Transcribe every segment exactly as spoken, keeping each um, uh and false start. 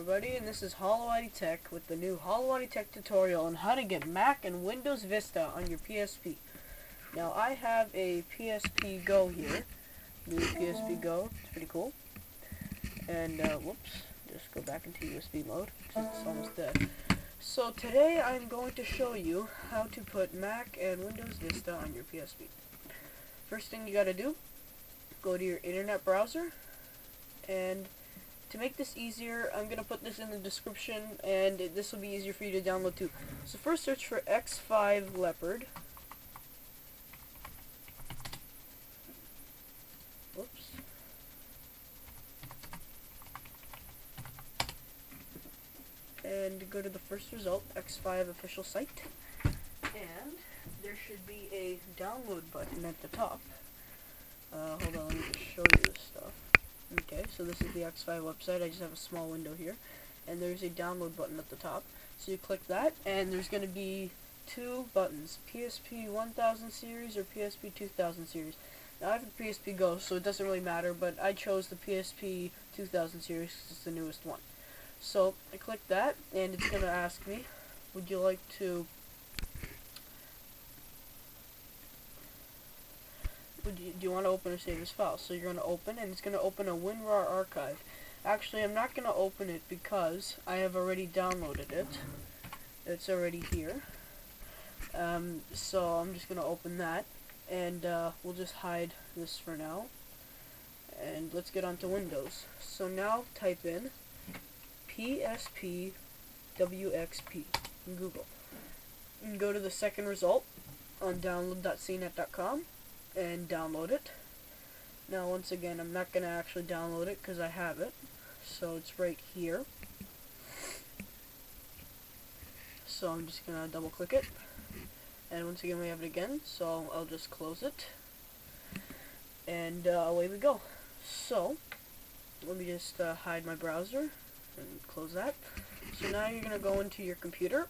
Everybody, and this is HolowatyTech with the new HolowatyTech tutorial on how to get Mac and Windows Vista on your P S P. Now I have a P S P Go here, new P S P Go. It's pretty cool. And uh, whoops, just go back into U S B mode. It's almost dead. So today I'm going to show you how to put Mac and Windows Vista on your P S P. First thing you gotta do, go to your internet browser, and to make this easier, I'm going to put this in the description, and it, this will be easier for you to download too. So first search for X five Leopard. Whoops. And go to the first result, X five official site. And there should be a download button at the top. Uh, hold on, let me just show you this stuff. Okay, so this is the X five website. I just have a small window here, and there's a download button at the top. So you click that, and there's going to be two buttons, P S P one thousand series or P S P two thousand series. Now I have a P S P Go, so it doesn't really matter, but I chose the P S P two thousand series because it's the newest one. So I click that, and it's going to ask me, would you like to... Do you, do you want to open or save this file? So you're going to open, and it's going to open a WinRAR archive. Actually, I'm not going to open it because I have already downloaded it. It's already here. Um, so I'm just going to open that, and uh, we'll just hide this for now. And let's get on to Windows. So now type in P S P W X P in Google. And go to the second result on download dot C net dot com. And download it. Now once again, I'm not going to actually download it because I have it, so it's right here. So I'm just going to double click it, and once again we have it again, so I'll just close it, and uh, away we go. So let me just uh, hide my browser and close that. So now you're going to go into your computer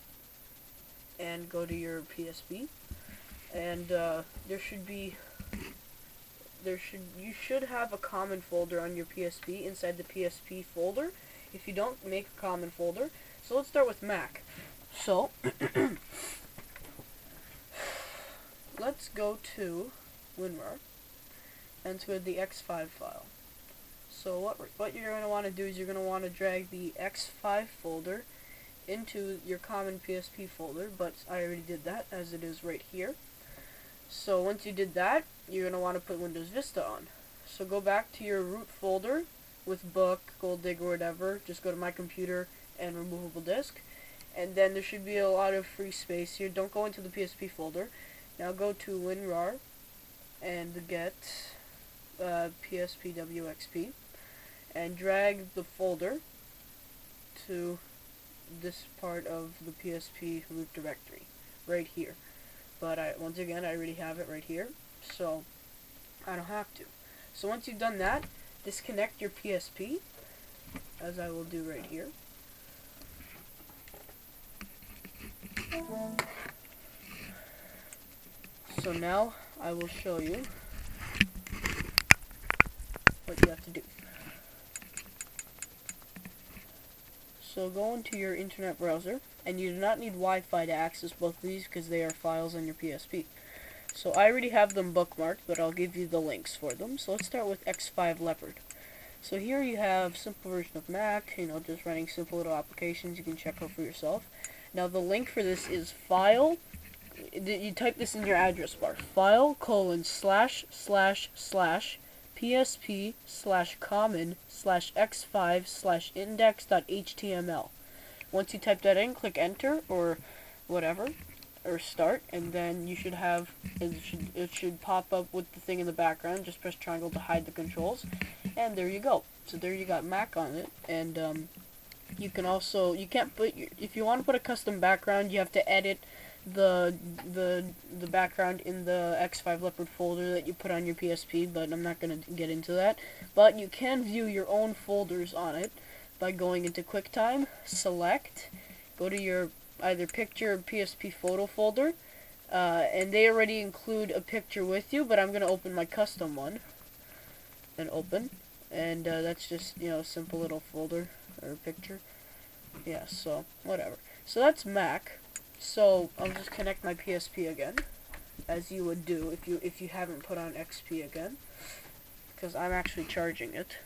and go to your P S P, and uh, there should be There should you should have a common folder on your P S P inside the P S P folder. If you don't, make a common folder. So let's start with Mac. So let's go to WinRAR and to the X five file. So what what you're going to want to do is you're going to want to drag the X five folder into your common P S P folder, but I already did that as it is right here. So once you did that, you're going to want to put Windows Vista on. So go back to your root folder with book, gold dig, or whatever. Just go to my computer and removable disk. And then there should be a lot of free space here. Don't go into the P S P folder. Now go to WinRAR and get uh, P S P W X P and drag the folder to this part of the P S P root directory right here. But I, once again, I already have it right here, so I don't have to. So once you've done that, disconnect your P S P, as I will do right here. So now I will show you what you have to do. So go into your internet browser, and you do not need Wi-Fi to access both of these because they are files on your P S P. So I already have them bookmarked, but I'll give you the links for them. So let's start with X five Leopard. So here you have simple version of Mac, you know, just running simple little applications. You can check out for yourself. Now the link for this is file, you type this in your address bar, file colon slash slash slash psp slash common slash x5 slash index dot html. Once you type that in, click enter or whatever, or start, and then you should have, it should, it should pop up with the thing in the background. Just press triangle to hide the controls, and there you go. So there you got Mac on it, and um, you can also, you can't put, your, if you want to put a custom background, you have to edit the the the background in the X five Leopard folder that you put on your P S P, but I'm not going to get into that. But you can view your own folders on it by going into QuickTime, select, go to your either picture or P S P photo folder, uh, and they already include a picture with you, but I'm going to open my custom one and open, and uh, that's just, you know, a simple little folder or picture. Yeah, so whatever. So that's Mac. So I'll just connect my P S P again, as you would do if you if you haven't put on X P again, because I'm actually charging it.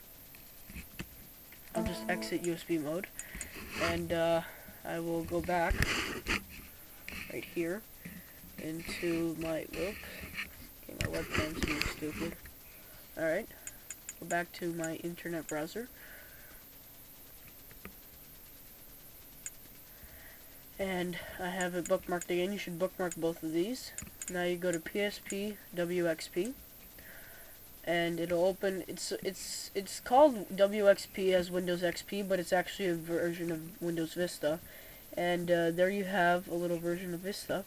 I'll just exit U S B mode, and uh, I will go back right here into my whoop. Okay, my webcam's being stupid. All right, go back to my internet browser. And I have it bookmarked again. You should bookmark both of these. Now you go to P S P W X P, and it'll open. It's it's it's called W X P as Windows X P, but it's actually a version of Windows Vista. And uh, there you have a little version of Vista.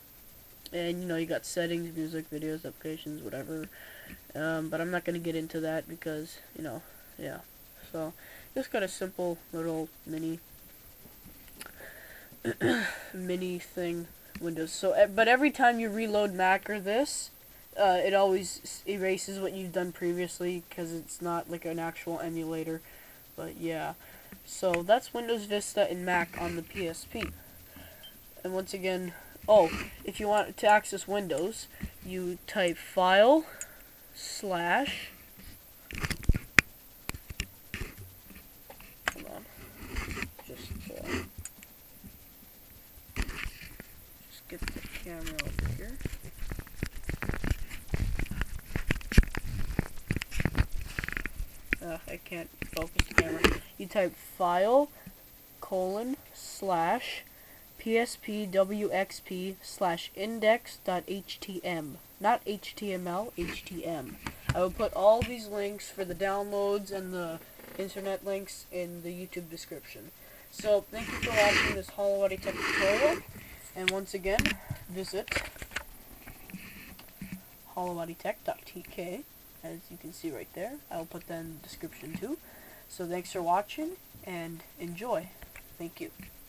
And you know you got settings, music, videos, applications, whatever. Um, but I'm not gonna get into that because you know, yeah. So just got a simple little mini. mini thing Windows. So but every time you reload Mac or this, uh, it always erases what you've done previously because it's not like an actual emulator. But yeah, so that's Windows Vista and Mac on the P S P. And once again, oh, if you want to access Windows, you type file slash hold on just uh, get the camera over here. Uh, I can't focus the camera. You type file colon slash pspwxp slash index.htm. Not H T M L, H T M. I will put all these links for the downloads and the internet links in the YouTube description. So thank you for watching this HolowatyTech tutorial. And once again, visit hollowatytech dot T K, as you can see right there. I'll put that in the description too. So thanks for watching, and enjoy. Thank you.